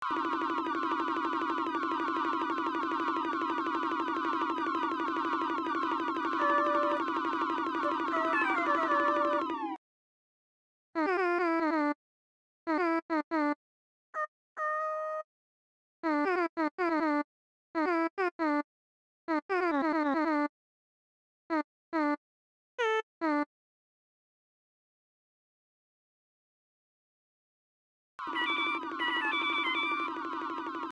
You